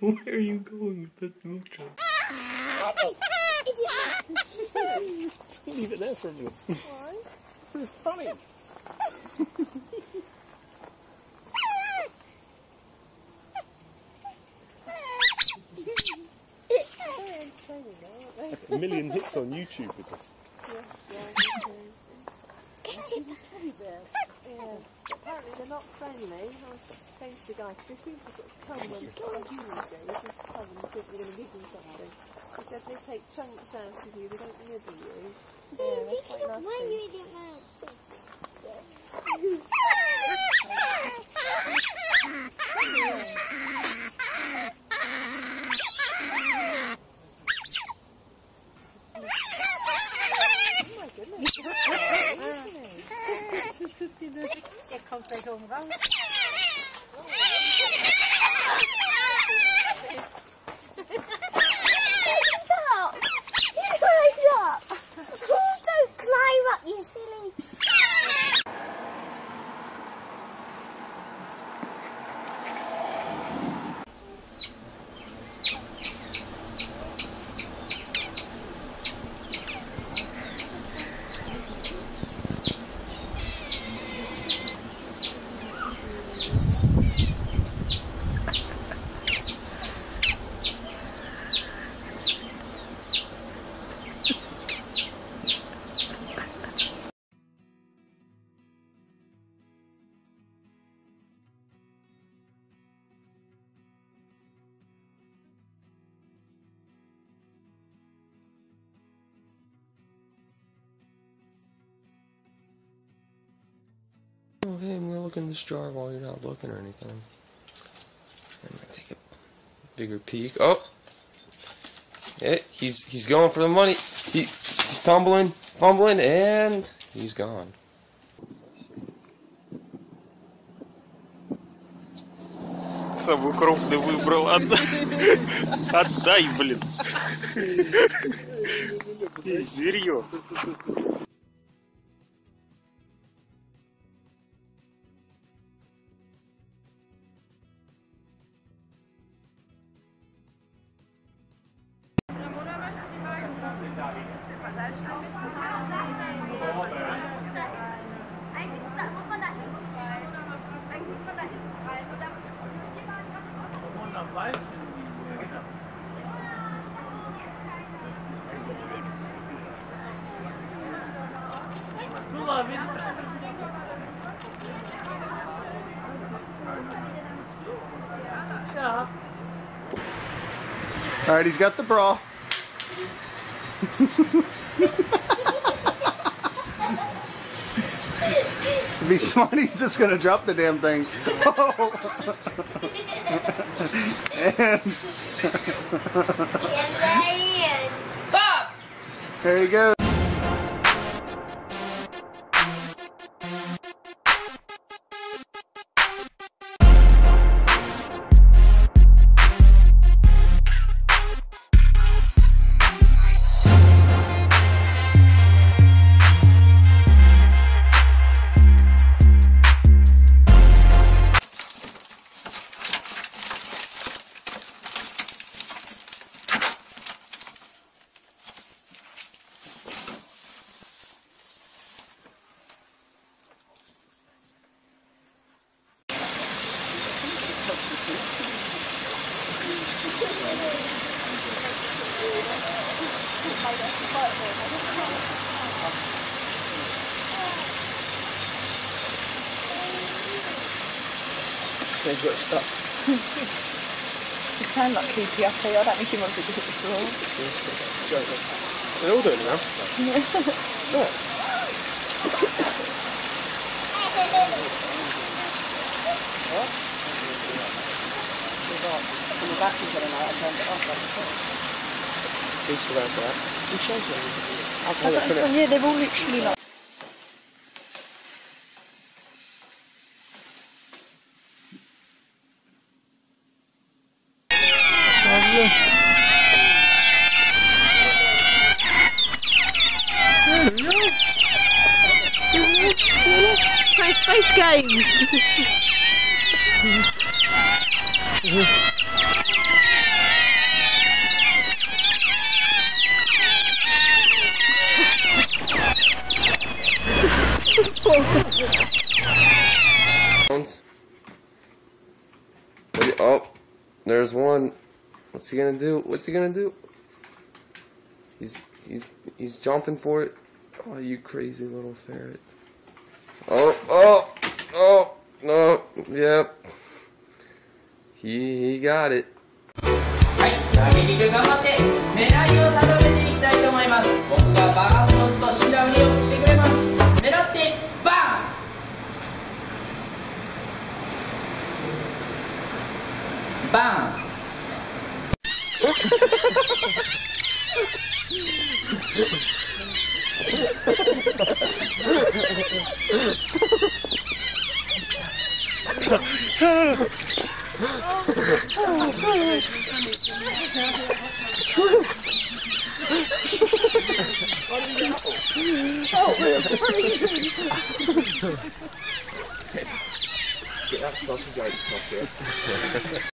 Where are you going with that milk jug? It's not even that for me. Why? It's funny. A million hits on YouTube with this. Apparently they're not friendly. I was saying to the guy, because they seem to sort of come when humans do. They seem to come and think we're going to give them something. He said they take chunks out of you, they don't nibble you. Yeah, that's quite nice thing. Der kommt gleich oben raus. Stop! You climbed up! Please don't climb up, you silly! Okay, I'm gonna look in this jar while you're not looking or anything. I'm gonna take a bigger peek. Oh, yeah, he's going for the money. He's tumbling, fumbling, and he's gone. Самую крупную выбрал. Отдай, блин. Зверье. Alright, he's got the bra. It'd be smart, he's just gonna drop the damn thing. Oh. And there you go. They've got stuck. It's kind of like creepy up here. I don't think he wants it to hit the floor. They're all doing it now. Yeah, they're all literally like. Space game! Oh, there's one. What's he gonna do? What's he gonna do? He's jumping for it. Oh, you crazy little ferret. Oh, no, yep. He got it. Get that sausage out, you fucker.